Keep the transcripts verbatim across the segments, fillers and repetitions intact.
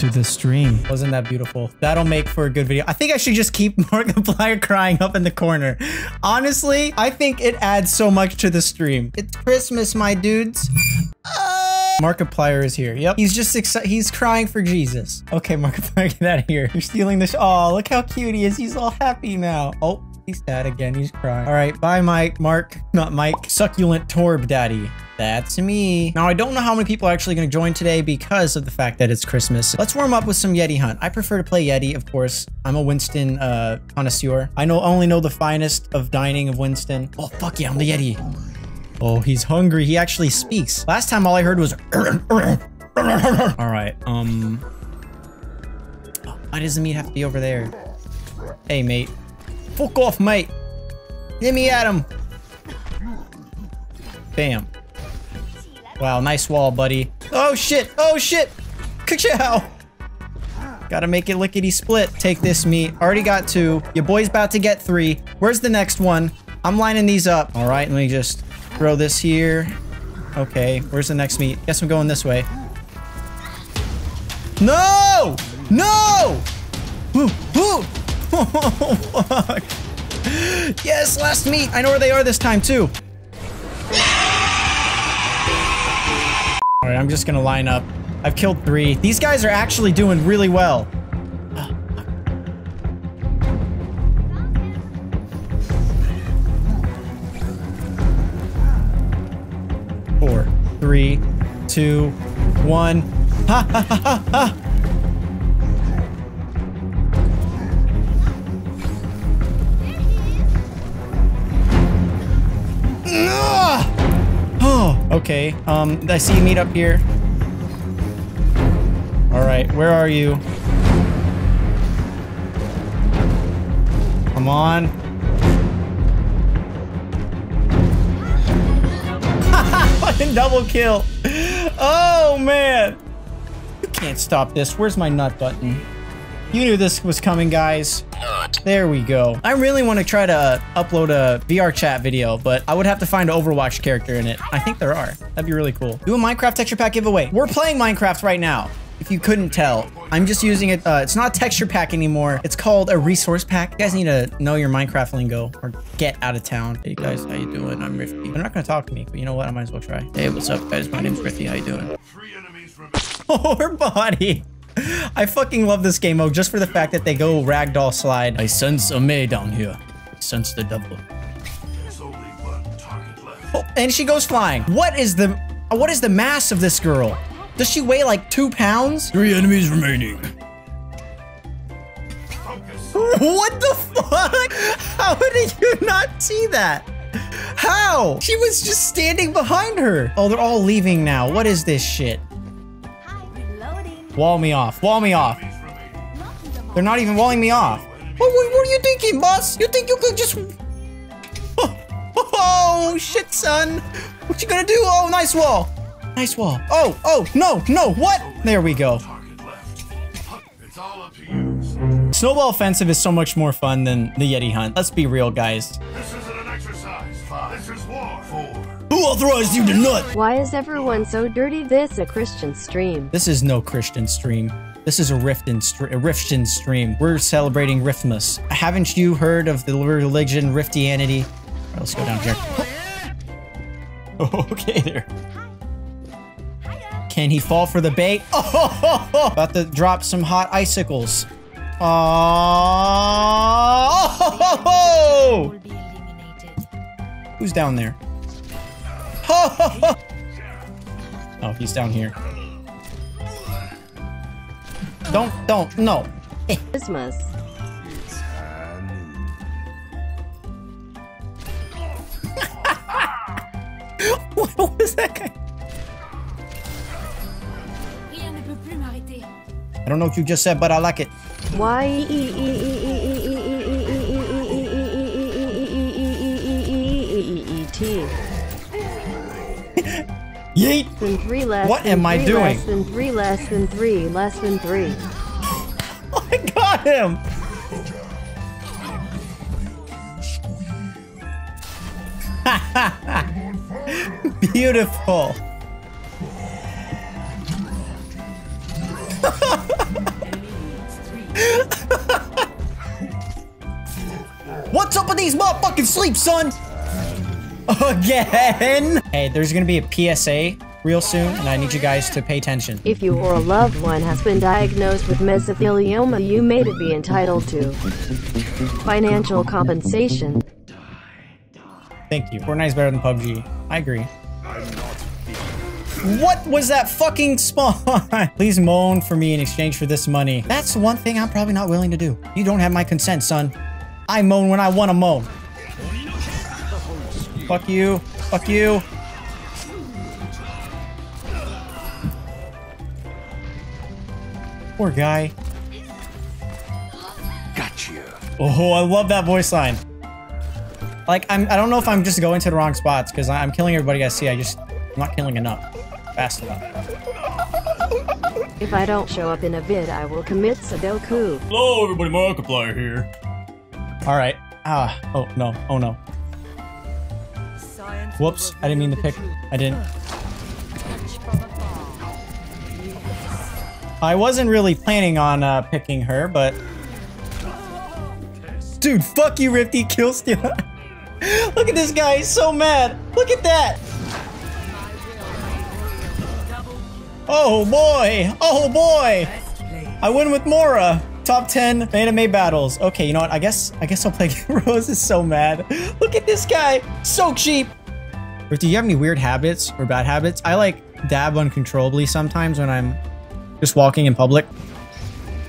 to the stream. Wasn't that beautiful? That'll make for a good video. I think I should just keep Markiplier crying up in the corner. Honestly, I think it adds so much to the stream. It's Christmas, my dudes. Uh, Markiplier is here. Yep. He's just excited. He's crying for Jesus. Okay, Markiplier, get out of here. You're stealing this. Oh, look how cute he is. He's all happy now. Oh, he's sad again. He's crying. All right. Bye, Mike. Mark. Not Mike. Succulent Torb Daddy. That's me. Now, I don't know how many people are actually going to join today because of the fact that it's Christmas. Let's warm up with some Yeti hunt. I prefer to play Yeti, of course. I'm a Winston uh, connoisseur. I know only know the finest of dining of Winston. Oh, fuck yeah. I'm the Yeti. Oh, he's hungry. He actually speaks. Last time, all I heard was... All right. Um, why does the meat have to be over there? Hey, mate. Fuck off, mate. Let me at him. Bam. Wow, nice wall, buddy. Oh, shit. Oh, shit. Ka-chow. Gotta make it lickety-split. Take this meat. Already got two. Your boy's about to get three. Where's the next one? I'm lining these up. All right, let me just throw this here. Okay, where's the next meat? Guess I'm going this way. No! No! Woo! Woo! Oh, fuck. Yes, last meat. I know where they are this time, too. All right, I'm just gonna line up. I've killed three. These guys are actually doing really well. Oh, four, three, two, one. Ha ha ha ha ha! Oh, okay. Um, I see you meet up here. All right, where are you? Come on. Fucking double kill. Oh, man. You can't stop this. Where's my nut button? You knew this was coming, guys. There we go. I really want to try to upload a V R chat video, but I would have to find an Overwatch character in it. I think there are. That'd be really cool. Do a Minecraft texture pack giveaway. We're playing Minecraft right now. If you couldn't tell, I'm just using it. Uh, it's not a texture pack anymore. It's called a resource pack. You guys need to know your Minecraft lingo or get out of town. Hey guys, how you doing? I'm Rifty. They're not going to talk to me, but you know what? I might as well try. Hey, what's up guys? My name's Rifty. How you doing? Oh, her body. I fucking love this game mode just for the fact that they go ragdoll slide. I sense a May down here. I sense the devil. There's only one target left. Oh, and she goes flying. What is the what is the mass of this girl? Does she weigh like two pounds? Three enemies remaining. What the fuck? How did you not see that? How? She was just standing behind her. Oh, they're all leaving now. What is this shit? Wall me off. Wall me off. They're not even walling me off. What, what, what are you thinking, boss? You think you could just... Oh, oh, shit, son. What you gonna do? Oh, nice wall. Nice wall. Oh, oh, no, no, what? There we go. Snowball offensive is so much more fun than the Yeti hunt. Let's be real, guys. This isn't an exercise. This is war. Four. Who authorized you to nut? Why is everyone so dirty? This a Christian stream. This is no Christian stream. This is a Riftian stre- a Riftian stream. We're celebrating Riftmas. Haven't you heard of the religion Riftianity? All right, let's go down here. Oh, okay, there. Can he fall for the bait? Oh, about to drop some hot icicles. Oh, who's down there? Oh, he's down here. Don't, don't, no. Hey. Christmas. What was that guy? I don't know what you just said, but I like it. Why? Yeet! Than three less what than am I doing? Less than three, less than three, less than three. Oh, I got him! Beautiful. What's up with these motherfucking sleep, son? Again? Hey, there's gonna be a P S A real soon, and I need you guys to pay attention. If you or a loved one has been diagnosed with mesothelioma, you may be entitled to financial compensation. Thank you. Fortnite's better than P U B G. I agree. What was that fucking spawn? Please moan for me in exchange for this money. That's one thing I'm probably not willing to do. You don't have my consent, son. I moan when I want to moan. Fuck you. Fuck you. Poor guy. Got you. Oh, I love that voice line. Like, I'm, I don't know if I'm just going to the wrong spots, because I'm killing everybody I see. I just... I'm not killing enough. Fast enough. If I don't show up in a vid, I will commit Sudoku. Hello, everybody. Markiplier here. Alright. Ah. Oh, no. Oh, no. Whoops. I didn't mean to pick. I didn't. I wasn't really planning on uh, picking her, but... Dude, fuck you, Rifty. Kill steal. Look at this guy. He's so mad. Look at that. Oh, boy. Oh, boy. I win with Mora. Top ten anime battles. Okay, you know what? I guess I guess I'll play. Rose is so mad. Look at this guy. So cheap. Rifty, do you have any weird habits or bad habits? I, like, dab uncontrollably sometimes when I'm... just walking in public.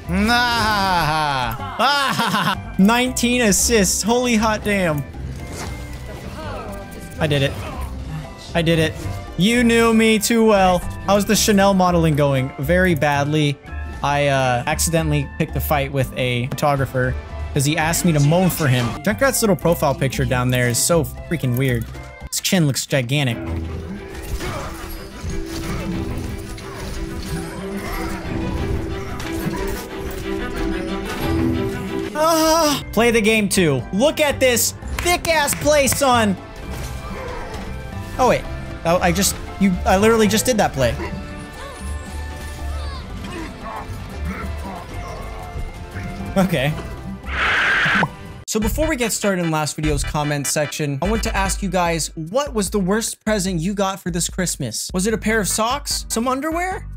Ah, ah, nineteen assists. Holy hot damn. I did it. I did it. You knew me too well. How's the Chanel modeling going? Very badly. I uh, accidentally picked a fight with a photographer because he asked me to moan for him. Junkrat's little profile picture down there is so freaking weird. His chin looks gigantic. Uh, play the game too. Look at this thick ass play, son. Oh wait, I, I just you I literally just did that play. Okay. So before we get started in last video's comment section, I want to ask you guys, what was the worst present you got for this Christmas? Was it a pair of socks? Some underwear?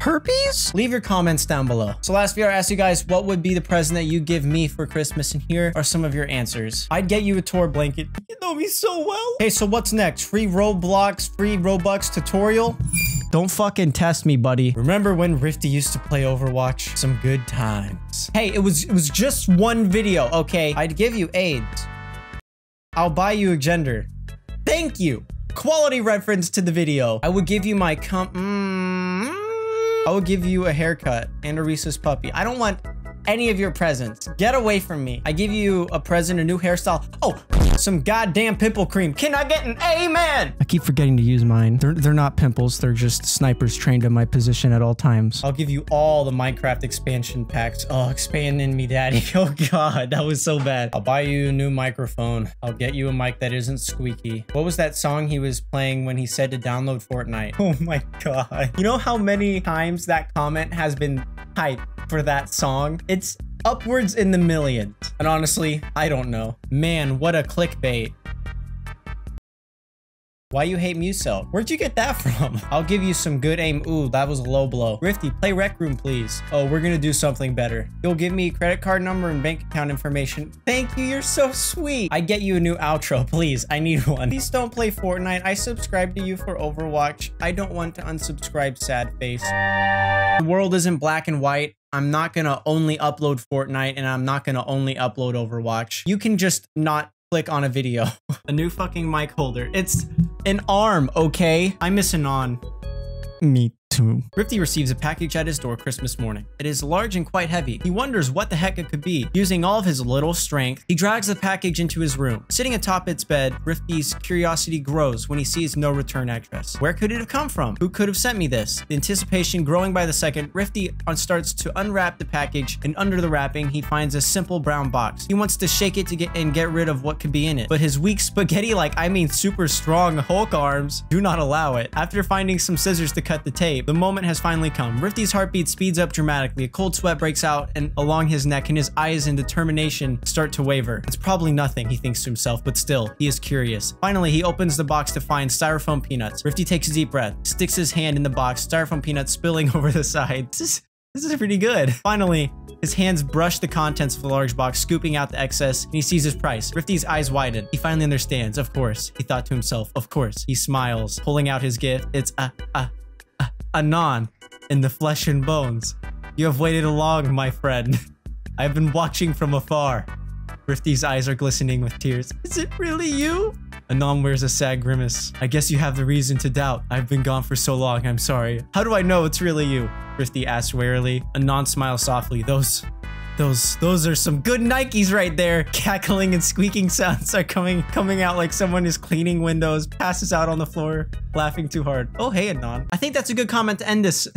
Herpes? Leave your comments down below. So last V R asked you guys, what would be the present that you give me for Christmas? And here are some of your answers. I'd get you a tour blanket. You know me so well. Okay, so what's next? Free Roblox, free Robux tutorial? Don't fucking test me, buddy. Remember when Rifty used to play Overwatch? Some good times. Hey, it was, it was just one video, okay? I'd give you AIDS. I'll buy you a gender. Thank you. Quality reference to the video. I would give you my com- mm-hmm. I will give you a haircut and a Reese's puppy. I don't want any of your presents. Get away from me. I give you a present, a new hairstyle. Oh, some goddamn pimple cream. Can I get an amen? I keep forgetting to use mine. They're, they're not pimples. They're just snipers trained in my position at all times. I'll give you all the Minecraft expansion packs. Oh, expand in me, daddy. Oh, God, that was so bad. I'll buy you a new microphone. I'll get you a mic that isn't squeaky. What was that song he was playing when he said to download Fortnite? Oh, my God. You know how many times that comment has been hyped for that song? It's upwards in the millions. And honestly, I don't know. Man, what a clickbait. Why you hate Muso? Where'd you get that from? I'll give you some good aim. Ooh, that was a low blow. Rifty, play Rec Room, please. Oh, we're gonna do something better. You'll give me credit card number and bank account information. Thank you, you're so sweet. I get you a new outro, please. I need one. Please don't play Fortnite. I subscribe to you for Overwatch. I don't want to unsubscribe, sad face. The world isn't black and white. I'm not gonna only upload Fortnite and I'm not gonna only upload Overwatch. You can just not click on a video. A new fucking mic holder. It's an arm, okay? I miss an on. Me too. Rifty receives a package at his door Christmas morning. It is large and quite heavy. He wonders what the heck it could be. Using all of his little strength, he drags the package into his room. Sitting atop its bed, Rifty's curiosity grows when he sees no return address. Where could it have come from? Who could have sent me this? The anticipation growing by the second, Rifty starts to unwrap the package, and under the wrapping, he finds a simple brown box. He wants to shake it to get and get rid of what could be in it, but his weak spaghetti-like, I mean super strong Hulk arms do not allow it. After finding some scissors to cut the tape, the moment has finally come. Rifty's heartbeat speeds up dramatically, a cold sweat breaks out and along his neck, and his eyes in determination start to waver. It's probably nothing, he thinks to himself, but still, he is curious. Finally, he opens the box to find styrofoam peanuts. Rifty takes a deep breath, sticks his hand in the box, styrofoam peanuts spilling over the side. This is, this is pretty good. Finally, his hands brush the contents of the large box, scooping out the excess, and he sees his price. Rifty's eyes widen. He finally understands. Of course, he thought to himself. Of course. He smiles, pulling out his gift. It's a, a, a, a naan in the flesh and bones. You have waited long, my friend. I've been watching from afar. Rifty's eyes are glistening with tears. Is it really you? Anon wears a sad grimace. I guess you have the reason to doubt. I've been gone for so long, I'm sorry. How do I know it's really you? Rifty asks warily. Anon smiles softly. Those, those, those are some good Nikes right there. Cackling and squeaking sounds are coming, coming out like someone is cleaning windows, passes out on the floor, laughing too hard. Oh, hey, Anon. I think that's a good comment to end this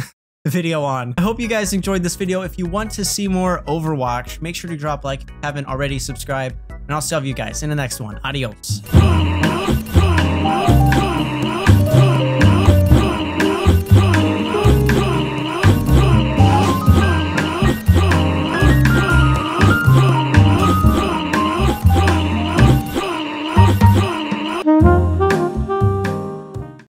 video on. I hope you guys enjoyed this video. If you want to see more Overwatch, make sure to drop a like if you haven't already, subscribe, and I'll see you guys in the next one. Adios.